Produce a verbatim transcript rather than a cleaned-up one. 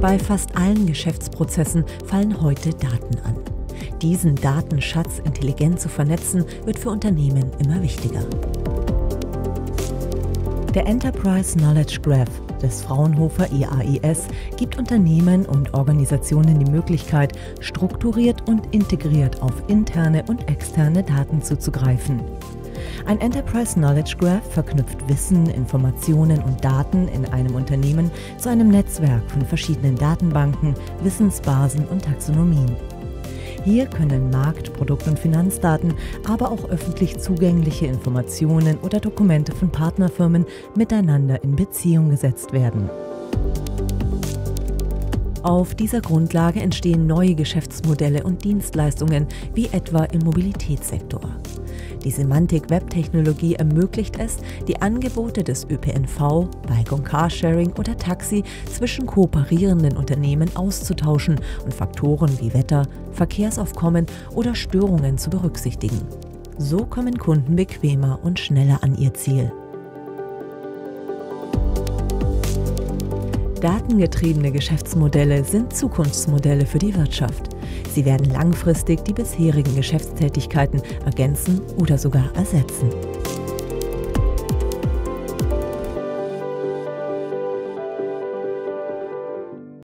Bei fast allen Geschäftsprozessen fallen heute Daten an. Diesen Datenschatz intelligent zu vernetzen, wird für Unternehmen immer wichtiger. Der Enterprise Knowledge Graph des Fraunhofer I A I S gibt Unternehmen und Organisationen die Möglichkeit, strukturiert und integriert auf interne und externe Daten zuzugreifen. Ein Enterprise Knowledge Graph verknüpft Wissen, Informationen und Daten in einem Unternehmen zu einem Netzwerk von verschiedenen Datenbanken, Wissensbasen und Taxonomien. Hier können Markt-, Produkt- und Finanzdaten, aber auch öffentlich zugängliche Informationen oder Dokumente von Partnerfirmen miteinander in Beziehung gesetzt werden. Auf dieser Grundlage entstehen neue Geschäftsmodelle und Dienstleistungen, wie etwa im Mobilitätssektor. Die Semantic Web-Technologie ermöglicht es, die Angebote des Ö P N V, Bike- und Carsharing oder Taxi zwischen kooperierenden Unternehmen auszutauschen und Faktoren wie Wetter, Verkehrsaufkommen oder Störungen zu berücksichtigen. So kommen Kunden bequemer und schneller an ihr Ziel. Datengetriebene Geschäftsmodelle sind Zukunftsmodelle für die Wirtschaft. Sie werden langfristig die bisherigen Geschäftstätigkeiten ergänzen oder sogar ersetzen.